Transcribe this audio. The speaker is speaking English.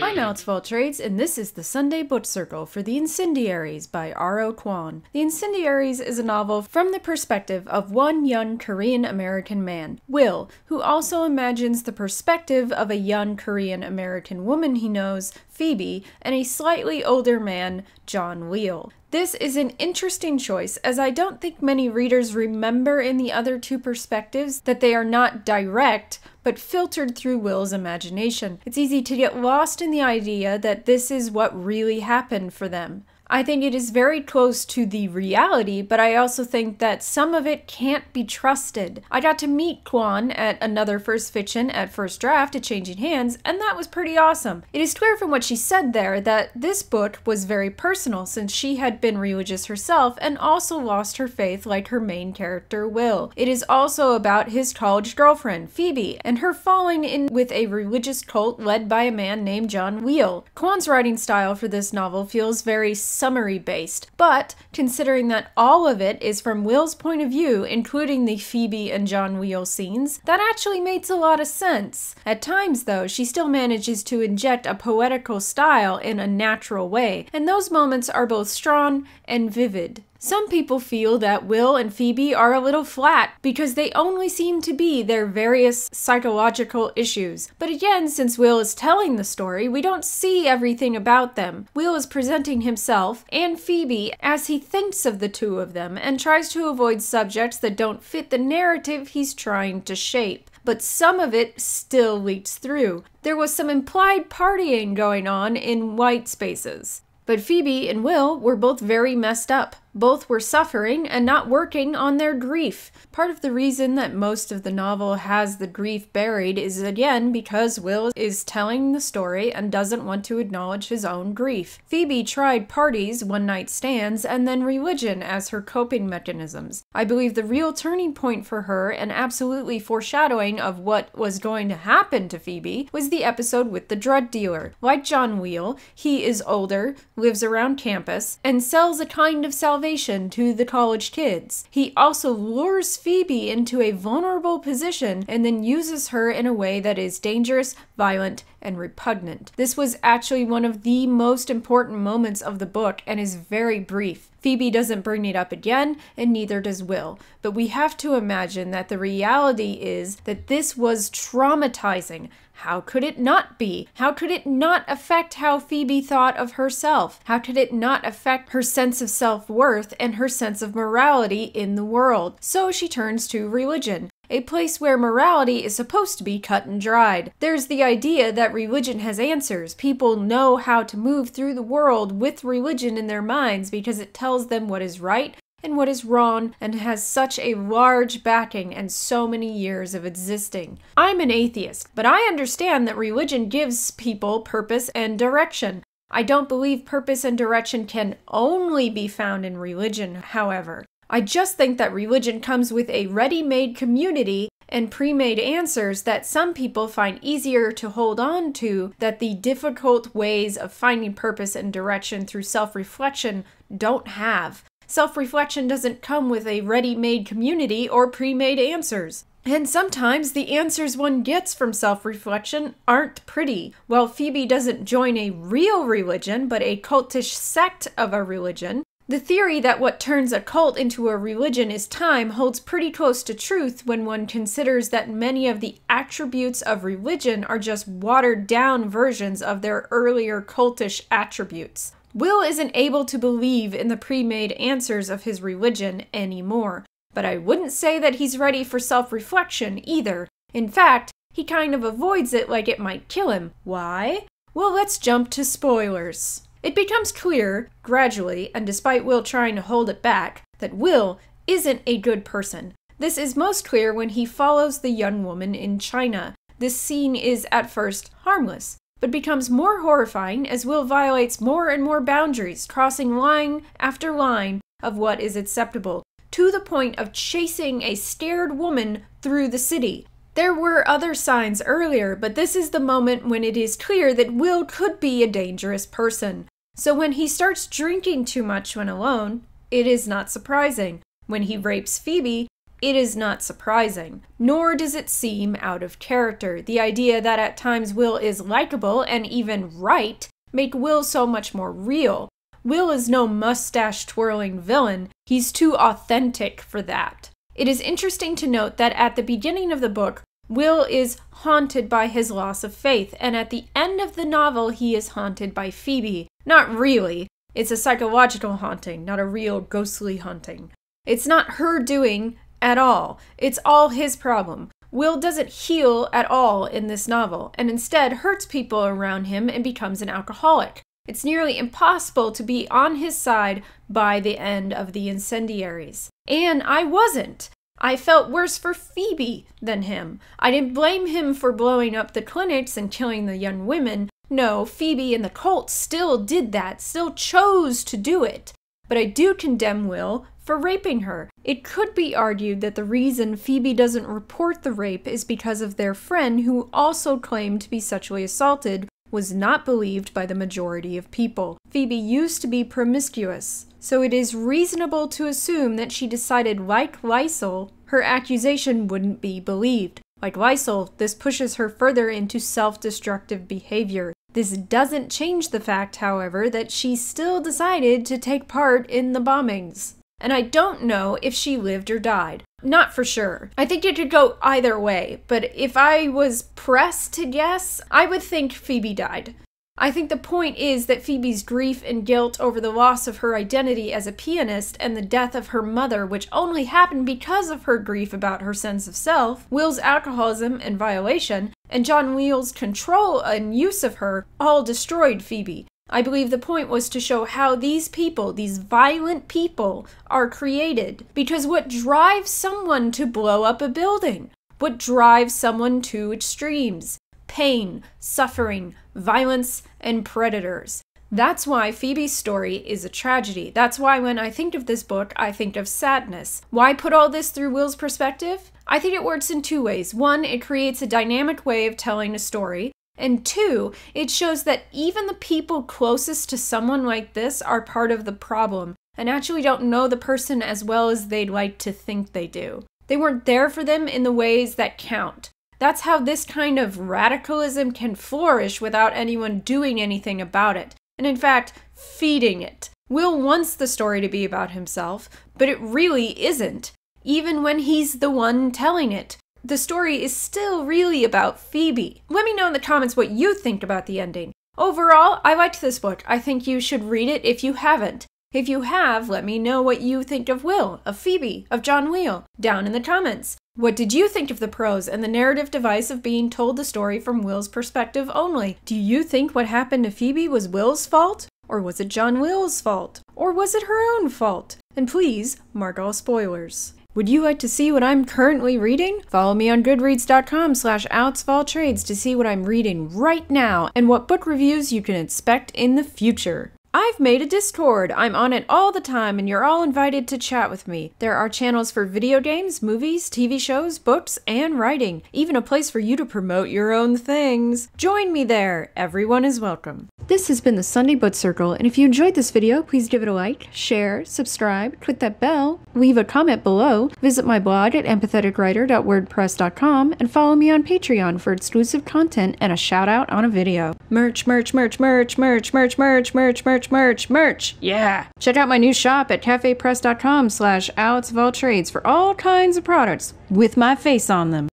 I'm Outsfall Trades, and this is the Sunday Book Circle for The Incendiaries by R.O. Kwon. The Incendiaries is a novel from the perspective of one young Korean-American man, Will, who also imagines the perspective of a young Korean-American woman he knows, Phoebe, and a slightly older man, John Wheel. This is an interesting choice, as I don't think many readers remember in the other two perspectives that they are not direct, but filtered through Will's imagination. It's easy to get lost in the idea that this is what really happened for them. I think it is very close to the reality, but I also think that some of it can't be trusted. I got to meet Kwon at another First Fiction at First Draft at Changing Hands, and that was pretty awesome. It is clear from what she said there that this book was very personal, since she had been religious herself and also lost her faith like her main character Will. It is also about his college girlfriend, Phoebe, and her falling in with a religious cult led by a man named John Wheel. Kwon's writing style for this novel feels very summary based, but considering that all of it is from Will's point of view, including the Phoebe and John Wheel scenes, that actually makes a lot of sense. At times though, she still manages to inject a poetical style in a natural way, and those moments are both strong and vivid. Some people feel that Will and Phoebe are a little flat because they only seem to be their various psychological issues. But again, since Will is telling the story, we don't see everything about them. Will is presenting himself and Phoebe as he thinks of the two of them and tries to avoid subjects that don't fit the narrative he's trying to shape. But some of it still leaks through. There was some implied partying going on in white spaces. But Phoebe and Will were both very messed up. Both were suffering and not working on their grief. Part of the reason that most of the novel has the grief buried is again because Will is telling the story and doesn't want to acknowledge his own grief. Phoebe tried parties, one-night stands, and then religion as her coping mechanisms. I believe the real turning point for her, and absolutely foreshadowing of what was going to happen to Phoebe, was the episode with the drug dealer. Like John Wheel, he is older, lives around campus, and sells a kind of salvation to the college kids. He also lures Phoebe into a vulnerable position and then uses her in a way that is dangerous, violent, and repugnant. This was actually one of the most important moments of the book and is very brief. Phoebe doesn't bring it up again, and neither does Will. But we have to imagine that the reality is that this was traumatizing. How could it not be? How could it not affect how Phoebe thought of herself? How could it not affect her sense of self-worth and her sense of morality in the world? So she turns to religion. A place where morality is supposed to be cut and dried. There's the idea that religion has answers. People know how to move through the world with religion in their minds because it tells them what is right and what is wrong, and has such a large backing and so many years of existing. I'm an atheist, but I understand that religion gives people purpose and direction. I don't believe purpose and direction can only be found in religion, however. I just think that religion comes with a ready-made community and pre-made answers that some people find easier to hold on to, that the difficult ways of finding purpose and direction through self-reflection don't have. Self-reflection doesn't come with a ready-made community or pre-made answers. And sometimes the answers one gets from self-reflection aren't pretty. While Phoebe doesn't join a real religion, but a cultish sect of a religion, the theory that what turns a cult into a religion is time holds pretty close to truth when one considers that many of the attributes of religion are just watered-down versions of their earlier cultish attributes. Will isn't able to believe in the pre-made answers of his religion anymore, but I wouldn't say that he's ready for self-reflection either. In fact, he kind of avoids it like it might kill him. Why? Well, let's jump to spoilers. It becomes clear, gradually, and despite Will trying to hold it back, that Will isn't a good person. This is most clear when he follows the young woman in China. This scene is at first harmless, but becomes more horrifying as Will violates more and more boundaries, crossing line after line of what is acceptable, to the point of chasing a scared woman through the city. There were other signs earlier, but this is the moment when it is clear that Will could be a dangerous person. So when he starts drinking too much when alone, it is not surprising. When he rapes Phoebe, It is not surprising, nor does it seem out of character. The idea that at times Will is likable and even right make Will so much more real. Will is no mustache-twirling villain. He's too authentic for that. It is interesting to note that at the beginning of the book, Will is haunted by his loss of faith, and at the end of the novel, he is haunted by Phoebe. Not really. It's a psychological haunting, not a real ghostly haunting. It's not her doing at all. It's all his problem. Will doesn't heal at all in this novel, and instead hurts people around him and becomes an alcoholic. It's nearly impossible to be on his side by the end of The Incendiaries. And I wasn't. I felt worse for Phoebe than him. I didn't blame him for blowing up the clinics and killing the young women. No, Phoebe and the cult still did that, still chose to do it. But I do condemn Will for raping her. It could be argued that the reason Phoebe doesn't report the rape is because of their friend, who also claimed to be sexually assaulted, was not believed by the majority of people. Phoebe used to be promiscuous, so it is reasonable to assume that she decided, like Lysol, her accusation wouldn't be believed. Like Lysol, this pushes her further into self-destructive behavior. This doesn't change the fact, however, that she still decided to take part in the bombings. And I don't know if she lived or died. Not for sure. I think it could go either way, but if I was pressed to guess, I would think Phoebe died. I think the point is that Phoebe's grief and guilt over the loss of her identity as a pianist and the death of her mother, which only happened because of her grief about her sense of self, Will's alcoholism and violation, and John Wheel's control and use of her all destroyed Phoebe. I believe the point was to show how these people, these violent people, are created. Because what drives someone to blow up a building? What drives someone to extremes? Pain, suffering, violence, and predators. That's why Phoebe's story is a tragedy. That's why when I think of this book, I think of sadness. Why put all this through Will's perspective? I think it works in two ways. One, it creates a dynamic way of telling a story. And two, it shows that even the people closest to someone like this are part of the problem and actually don't know the person as well as they'd like to think they do. They weren't there for them in the ways that count. That's how this kind of radicalism can flourish without anyone doing anything about it, and in fact, feeding it. Will wants the story to be about himself, but it really isn't, even when he's the one telling it. The story is still really about Phoebe. Let me know in the comments what you think about the ending. Overall, I liked this book. I think you should read it if you haven't. If you have, let me know what you think of Will, of Phoebe, of John Wheel, down in the comments. What did you think of the prose and the narrative device of being told the story from Will's perspective only? Do you think what happened to Phoebe was Will's fault? Or was it John Wheel's fault? Or was it her own fault? And please, mark all spoilers. Would you like to see what I'm currently reading? Follow me on goodreads.com/outsfalltrades to see what I'm reading right now and what book reviews you can expect in the future. I've made a Discord. I'm on it all the time and you're all invited to chat with me. There are channels for video games, movies, TV shows, books, and writing. Even a place for you to promote your own things. Join me there. Everyone is welcome. This has been the Sunday Book Circle, and if you enjoyed this video, please give it a like, share, subscribe, click that bell, leave a comment below, visit my blog at empatheticwriter.wordpress.com, and follow me on Patreon for exclusive content and a shout out on a video. Merch, merch, merch, merch, merch, merch, merch, merch, merch, merch, merch, yeah! Check out my new shop at cafepress.com/outsfalltrades for all kinds of products with my face on them.